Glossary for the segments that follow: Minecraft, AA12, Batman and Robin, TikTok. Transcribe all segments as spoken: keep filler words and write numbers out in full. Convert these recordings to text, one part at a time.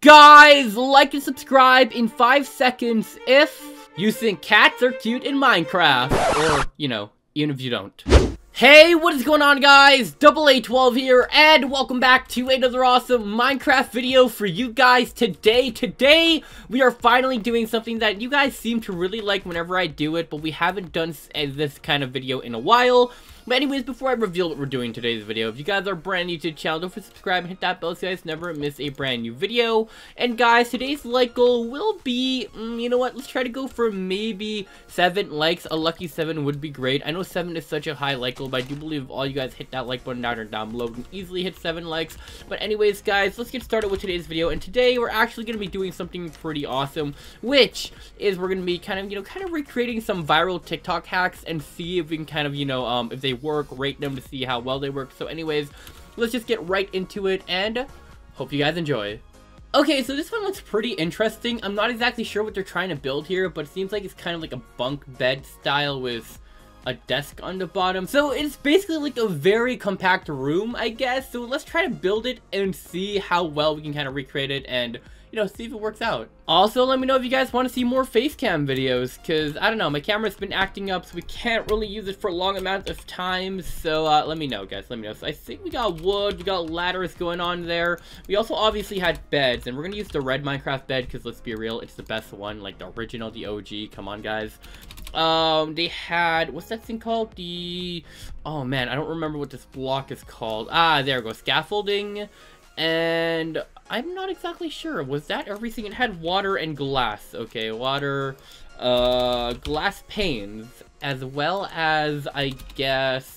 Guys, like and subscribe in five seconds if you think cats are cute in Minecraft. Or, you know, even if you don't. Hey, what is going on, guys? A A twelve here, and welcome back to another awesome Minecraft video for you guys today. Today, we are finally doing something that you guys seem to really like whenever I do it, but we haven't done this kind of video in a while. But anyways, before I reveal what we're doing in today's video, if you guys are brand new to the channel, don't forget to subscribe and hit that bell so you guys never miss a brand new video. And guys, today's like goal will be, mm, you know what, let's try to go for maybe seven likes. A lucky seven would be great. I know seven is such a high like goal, but I do believe if all you guys hit that like button down or down below, we can easily hit seven likes. But anyways, guys, let's get started with today's video. And today, we're actually going to be doing something pretty awesome, which is we're going to be kind of, you know, kind of recreating some viral TikTok hacks and see if we can kind of, you know, um, if they work, rate them to see how well they work. So anyways, let's just get right into it and hope you guys enjoy. Okay, so this one looks pretty interesting. I'm not exactly sure what they're trying to build here, but it seems like it's kind of like a bunk bed style with a desk on the bottom. So it's basically like a very compact room, I guess. So let's try to build it and see how well we can kind of recreate it and, you know, see if it works out. Also, let me know if you guys want to see more face cam videos, because I don't know, my camera's been acting up, so we can't really use it for long amounts of time. So uh, let me know, guys, let me know. So I think we got wood, we got ladders going on there. We also obviously had beds, and we're gonna use the red Minecraft bed, because let's be real, it's the best one, like the original, the O G. Come on, guys. Um, they had, what's that thing called? The, oh man, I don't remember what this block is called. Ah, there we go, scaffolding. And I'm not exactly sure. Was that everything? It had water and glass. Okay, water, uh, glass panes, as well as, I guess,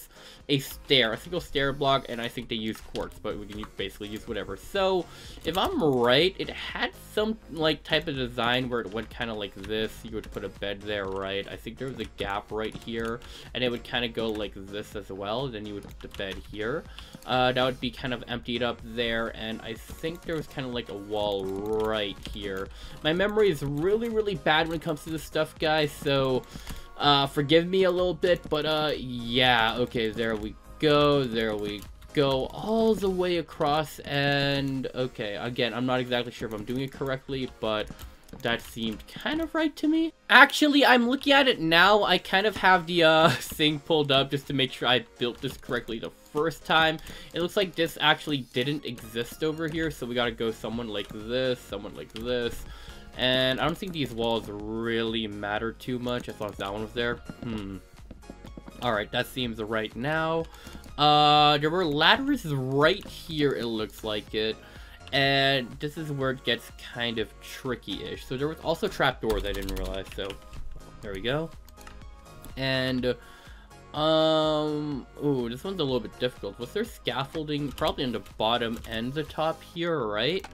a stair, a single stair block, and I think they use quartz, but we can basically use whatever. So, if I'm right, it had some, like, type of design where it went kind of like this. You would put a bed there, right? I think there was a gap right here, and it would kind of go like this as well. Then you would put the bed here. Uh, that would be kind of emptied up there, and I think there was kind of like a wall right here. My memory is really, really bad when it comes to this stuff, guys, so Uh, forgive me a little bit, but, uh, yeah, okay, there we go, there we go, all the way across, and, okay, again, I'm not exactly sure if I'm doing it correctly, but that seemed kind of right to me. Actually, I'm looking at it now, I kind of have the, uh, thing pulled up just to make sure I built this correctly the first time. It looks like this actually didn't exist over here, so we gotta go someone like this, someone like this. And I don't think these walls really matter too much as long as that one was there. Hmm. Alright, that seems right now. Uh, there were ladders right here, it looks like it. And this is where it gets kind of tricky-ish. So there was also trapdoors I didn't realize, so there we go. And um, ooh, this one's a little bit difficult. Was there scaffolding? Probably on the bottom and the top here, right?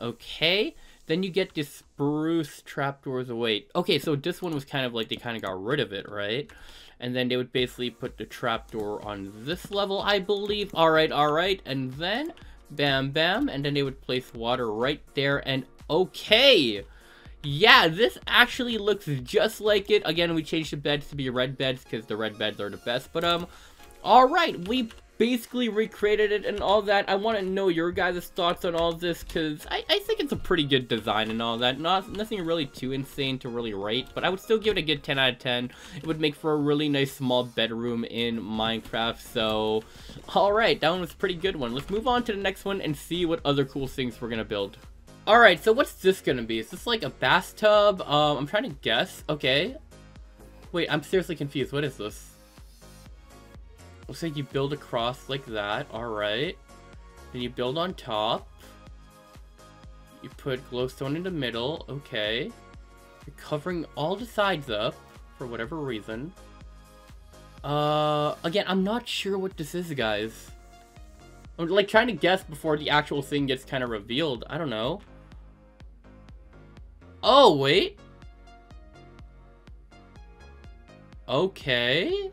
Okay. Then you get the spruce trapdoors. Wait, okay, so this one was kind of like they kind of got rid of it, right? And then they would basically put the trapdoor on this level, I believe. All right, all right, and then bam, bam, and then they would place water right there, and okay. Yeah, this actually looks just like it. Again, we changed the beds to be red beds because the red beds are the best, but um, all right, we basically recreated it and all that. I want to know your guys' thoughts on all this, because I, I think it's a pretty good design and all that. Not nothing really too insane to really rate, but I would still give it a good ten out of ten. It would make for a really nice small bedroom in Minecraft. So alright, that one was a pretty good one. Let's move on to the next one and see what other cool things we're gonna build. Alright, so what's this gonna be? Is this like a bathtub? Um, I'm trying to guess. Okay. Wait, I'm seriously confused. What is this? Looks like you build across like that, alright. Then you build on top. You put glowstone in the middle, okay. You're covering all the sides up, for whatever reason. Uh, again, I'm not sure what this is, guys. I'm like trying to guess before the actual thing gets kind of revealed, I don't know. Oh, wait. Okay.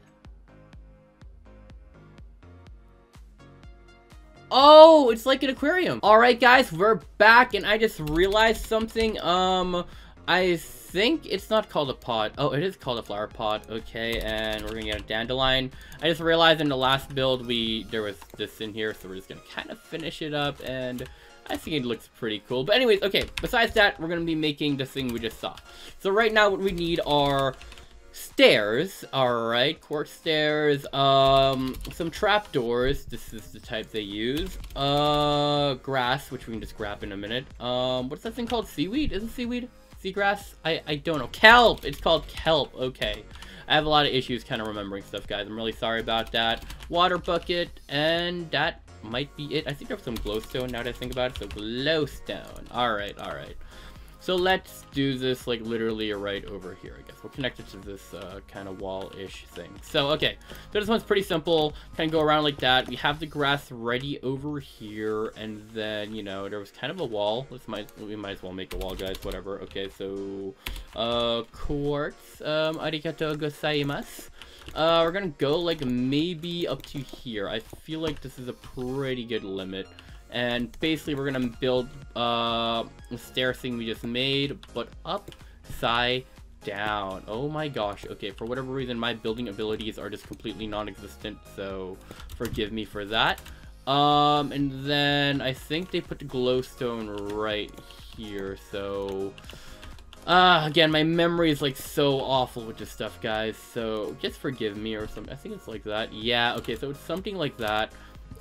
Oh, it's like an aquarium. All right, guys, we're back, and I just realized something. Um, I think it's not called a pot. Oh, it is called a flower pot. Okay, and we're gonna get a dandelion. I just realized in the last build we there was this in here, so we're just gonna kind of finish it up and I think it looks pretty cool. But anyways, okay, besides that, we're going to be making the thing we just saw. So right now what we need are stairs, alright, quartz stairs, um, some trapdoors, this is the type they use, uh, grass, which we can just grab in a minute, um, what's that thing called, seaweed, isn't seaweed, seagrass, I, I don't know, kelp, it's called kelp, okay, I have a lot of issues kind of remembering stuff, guys, I'm really sorry about that, water bucket, and that might be it. I think there's some glowstone now that I think about it, so glowstone, alright, alright. So let's do this, like, literally right over here, I guess. We'll connect it to this uh, kind of wall-ish thing. So, okay. So this one's pretty simple. Kind of go around like that. We have the grass ready over here. And then, you know, there was kind of a wall. This might, we might as well make a wall, guys. Whatever. Okay, so... Uh, quartz. Um, arigatou gozaimasu. Uh, we're gonna go, like, maybe up to here. I feel like this is a pretty good limit. And basically, we're gonna build uh, a stair thing we just made, but upside down. Oh my gosh. Okay, for whatever reason, my building abilities are just completely non-existent, so forgive me for that. Um, and then I think they put the glowstone right here, so... Uh, again, my memory is, like, so awful with this stuff, guys, so just forgive me or something. I think it's like that. Yeah, okay, so it's something like that.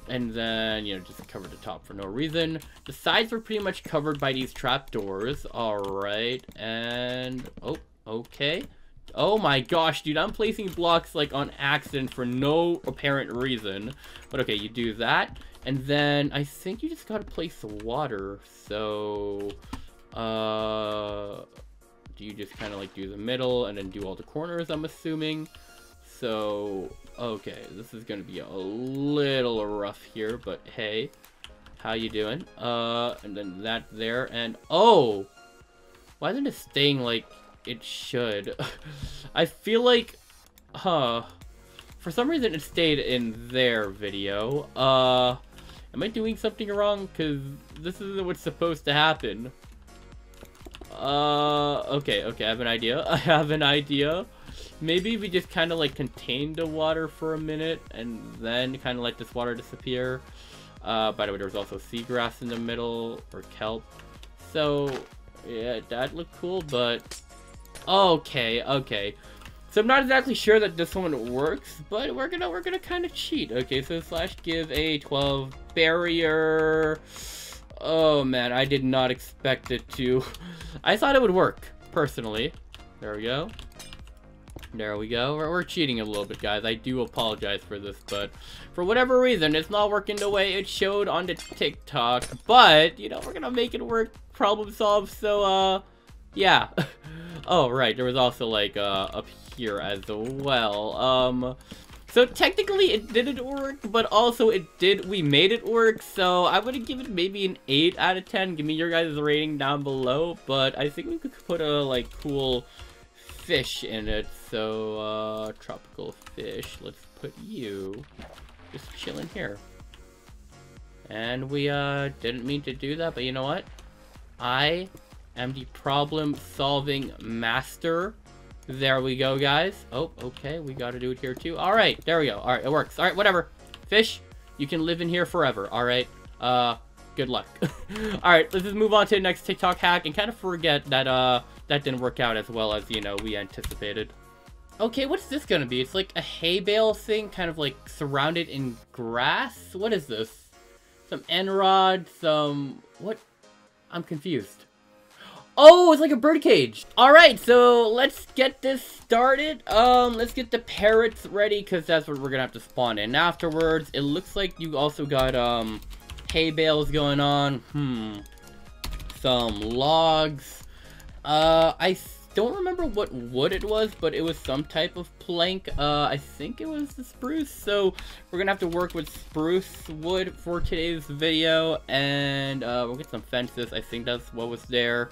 And then, you know, just cover the top for no reason. The sides were pretty much covered by these trapdoors. Alright, and... Oh, okay. Oh my gosh, dude, I'm placing blocks, like, on accident for no apparent reason. But okay, you do that. And then, I think you just gotta place water. So, uh... do you just kind of, like, do the middle and then do all the corners, I'm assuming? So... okay, this is gonna be a little rough here, but hey, how you doing? Uh, and then that there, and oh! Why isn't it staying like it should? I feel like, huh, for some reason it stayed in their video. Uh, am I doing something wrong? Because this isn't what's supposed to happen. Uh, okay, okay, I have an idea. I have an idea. Maybe we just kind of like contain the water for a minute and then kind of let this water disappear. Uh, by the way, there was also seagrass in the middle, or kelp. So, yeah, that looked cool, but... Okay, okay. So I'm not exactly sure that this one works, but we're gonna, we're gonna kind of cheat. Okay, so slash give A A twelve barrier... Oh man, I did not expect it to... I thought it would work, personally. There we go. There we go. We're, we're cheating a little bit, guys. I do apologize for this, but for whatever reason, it's not working the way it showed on the TikTok. But, you know, we're gonna make it work, problem solve, so, uh, yeah. Oh, right. There was also, like, uh, up here as well. Um, so technically it didn't work, but also it did, we made it work. So I would give it maybe an eight out of ten. Give me your guys' rating down below, but I think we could put a, like, cool... fish in it, so uh tropical fish, let's put you just chilling here. And we uh didn't mean to do that, but you know what, I am the problem solving master. There we go, guys. Oh, okay, we gotta do it here too. All right, there we go. All right, it works. All right, whatever, fish, you can live in here forever. All right, uh good luck. Alright, let's just move on to the next TikTok hack and kind of forget that uh that didn't work out as well as, you know, we anticipated. Okay, what's this gonna be? It's like a hay bale thing, kind of like surrounded in grass? What is this? Some end rod, some... what? I'm confused. Oh, it's like a birdcage. All right, so let's get this started. Um, let's get the parrots ready, because that's what we're gonna have to spawn in afterwards. It looks like you also got, um... hay bales going on, hmm, some logs, uh, I don't remember what wood it was, but it was some type of plank, uh, I think it was the spruce, so we're gonna have to work with spruce wood for today's video, and, uh, we'll get some fences, I think that's what was there,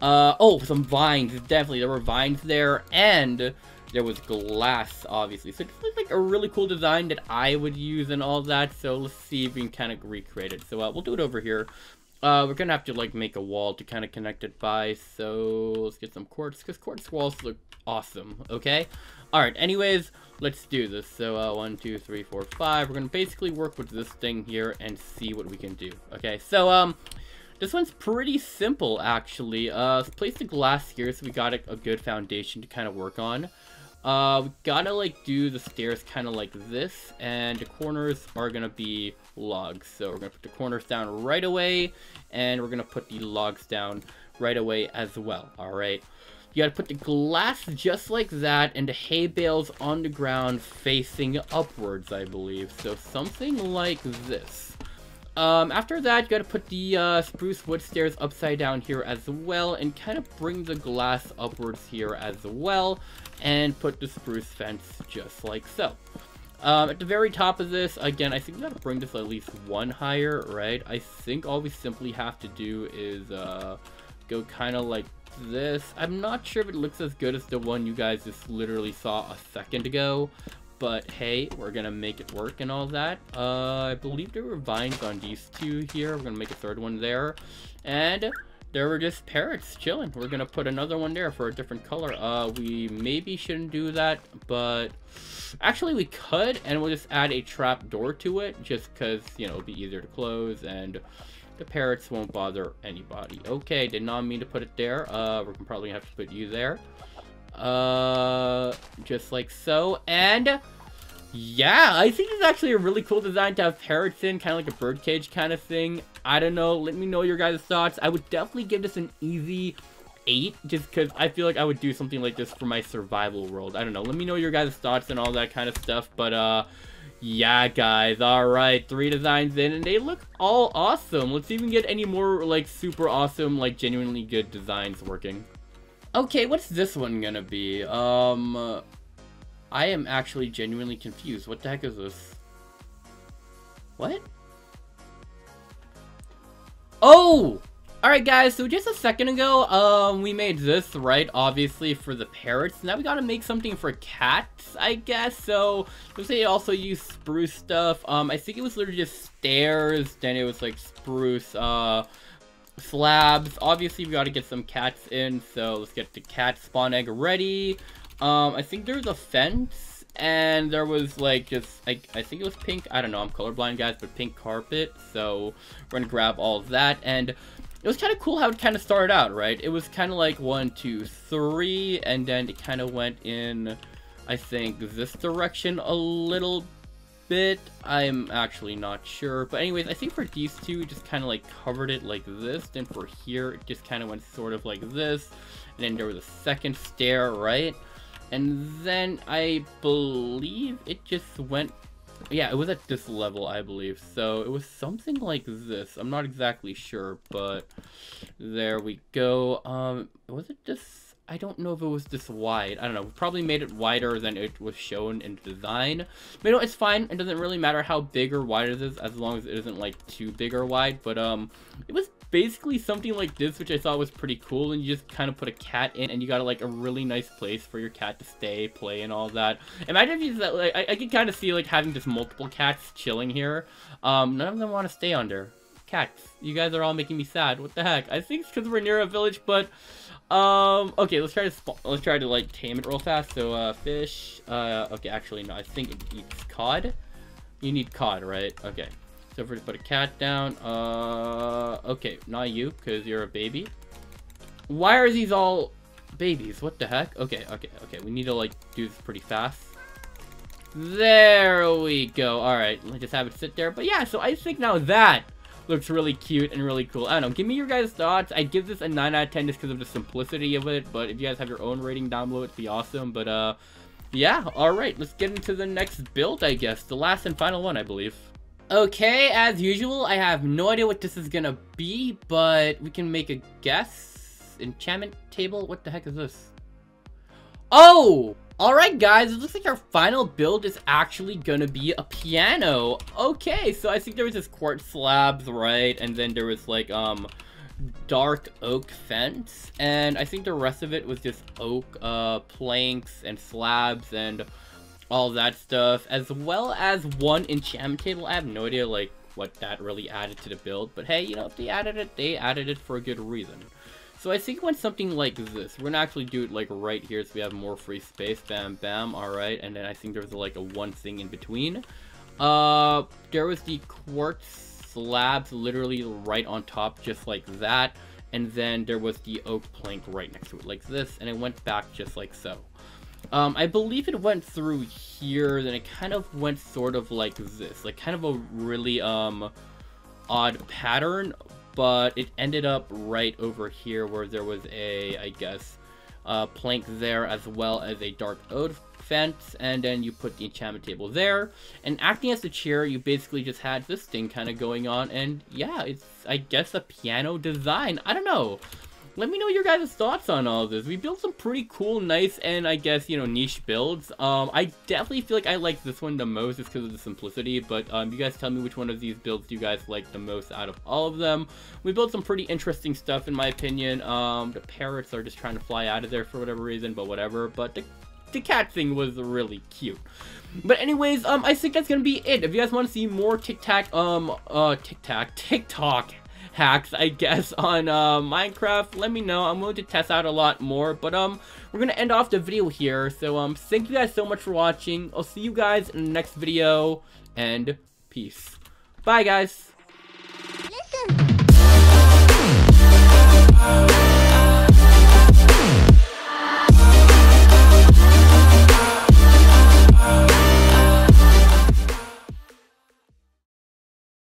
uh, oh, some vines, definitely, there were vines there, and there was glass, obviously. So it looks like a really cool design that I would use and all that. So let's see if we can kind of recreate it. So uh, we'll do it over here. Uh, we're going to have to, like, make a wall to kind of connect it by. So let's get some quartz, because quartz walls look awesome, okay? All right, anyways, let's do this. So uh, one, two, three, four, five. We're going to basically work with this thing here and see what we can do, okay? So um, This one's pretty simple, actually. Uh, let's place the glass here so we got a, a good foundation to kind of work on. Uh, we gotta, like, do the stairs kind of like this, and the corners are gonna be logs. So we're gonna put the corners down right away, and we're gonna put the logs down right away as well, alright? You gotta put the glass just like that, and the hay bales on the ground facing upwards, I believe. So something like this. Um, after that, you gotta put the uh, spruce wood stairs upside down here as well, and kind of bring the glass upwards here as well, and put the spruce fence just like so. Um, at the very top of this, again, I think we gotta bring this at least one higher, right? I think all we simply have to do is uh, go kind of like this. I'm not sure if it looks as good as the one you guys just literally saw a second ago. But hey, we're gonna make it work and all that. Uh, I believe there were vines on these two here. We're gonna make a third one there. And there were just parrots chilling. We're gonna put another one there for a different color. Uh, we maybe shouldn't do that, but actually we could. And we'll just add a trap door to it just because, you know, it'll be easier to close and the parrots won't bother anybody. Okay, did not mean to put it there. Uh, we're probably gonna have to put you there. Uh, just like so, and yeah, I think it's actually a really cool design to have parrots in, kind of like a birdcage kind of thing. I don't know, let me know your guys' thoughts. I would definitely give this an easy eight, just because I feel like I would do something like this for my survival world. I don't know, let me know your guys' thoughts and all that kind of stuff, but uh, yeah, guys, all right, three designs in, and they look all awesome. Let's see if we can get any more, like, super awesome, like, genuinely good designs working. Okay, what's this one gonna be? Um, uh, I am actually genuinely confused. What the heck is this? What? Oh! Alright guys, so just a second ago, um, we made this, right, obviously, for the parrots. Now we gotta make something for cats, I guess, so let's say it also used spruce stuff. Um, I think it was literally just stairs, then it was, like, spruce, uh... slabs. Obviously we got to get some cats in, so let's get the cat spawn egg ready. um I think there's a fence, and there was like just like I think it was pink, I don't know, I'm colorblind guys, but pink carpet, so we're gonna grab all of that. And it was kind of cool how it kind of started out, right? It was kind of like one two three, and then it kind of went in, I think, this direction a little bit bit. I'm actually not sure, but anyways, I think for these two we just kind of like covered it like this, then for here it just kind of went sort of like this, and then there was a second stair, right? And then I believe it just went, yeah, it was at this level, I believe, so it was something like this. I'm not exactly sure, but there we go. Um was it this? I don't know if it was this wide. I don't know. We probably made it wider than it was shown in design. But you know, it's fine. It doesn't really matter how big or wide it is, as long as it isn't like too big or wide. But um, it was basically something like this, which I thought was pretty cool. And you just kind of put a cat in, and you got like a really nice place for your cat to stay, play, and all that. Imagine if you that like I, I could kind of see like having just multiple cats chilling here. Um, none of them want to stay under. Cats, you guys are all making me sad. What the heck? I think it's because we're near a village, but. Um, okay, let's try to, let's try to, like, tame it real fast, so, uh, fish, uh, okay, actually, no, I think it eats cod. You need cod, right? Okay, so if we're gonna put a cat down, uh, okay, not you, because you're a baby. Why are these all babies? What the heck? Okay, okay, okay, we need to, like, do this pretty fast. There we go, alright, let's just have it sit there, but yeah, so I think now that looks really cute and really cool. I don't know. Give me your guys' thoughts. I'd give this a nine out of ten just because of the simplicity of it. But if you guys have your own rating down below, it'd be awesome. But, uh, yeah. All right. Let's get into the next build, I guess. The last and final one, I believe. Okay, as usual, I have no idea what this is going to be, but we can make a guess. Enchantment table? What the heck is this? Oh! Alright guys, it looks like our final build is actually gonna be a piano. Okay, so I think there was this quartz slabs, right? And then there was like, um, dark oak fence. And I think the rest of it was just oak, uh, planks and slabs and all that stuff. As well as one enchantment table. I have no idea, like, what that really added to the build. But hey, you know, if they added it, they added it for a good reason. So I think it went something like this. We're gonna actually do it like right here, so we have more free space. Bam, bam. All right, and then I think there was like a one thing in between. Uh, there was the quartz slabs literally right on top, just like that. And then there was the oak plank right next to it, like this, and it went back just like so. Um, I believe it went through here, then it kind of went sort of like this, like kind of a really um, odd pattern, but it ended up right over here where there was a, I guess, uh, plank there as well as a dark oak fence, and then you put the enchantment table there. And acting as the chair, you basically just had this thing kind of going on, and yeah, it's, I guess, a piano design. I don't know. Let me know your guys' thoughts on all this. We built some pretty cool, nice, and I guess, you know, niche builds. Um, I definitely feel like I like this one the most just because of the simplicity, but um, you guys tell me which one of these builds you guys like the most out of all of them. We built some pretty interesting stuff, in my opinion. Um, the parrots are just trying to fly out of there for whatever reason, but whatever. But the The cat thing was really cute. But anyways, um, I think that's gonna be it. If you guys want to see more TikTok, um, uh, TikTok, TikTok hacks, I guess, on uh, Minecraft, let me know. I'm willing to test out a lot more. But um, we're gonna end off the video here. So um, thank you guys so much for watching. I'll see you guys in the next video, and peace. Bye, guys.